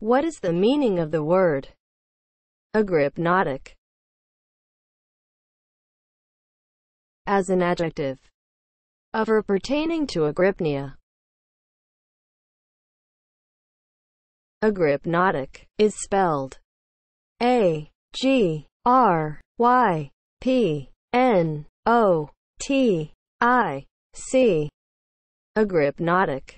What is the meaning of the word agrypnotic as an adjective of or pertaining to agrypnia? Agrypnotic is spelled A-G-R-Y-P-N-O-T-I-C. Agrypnotic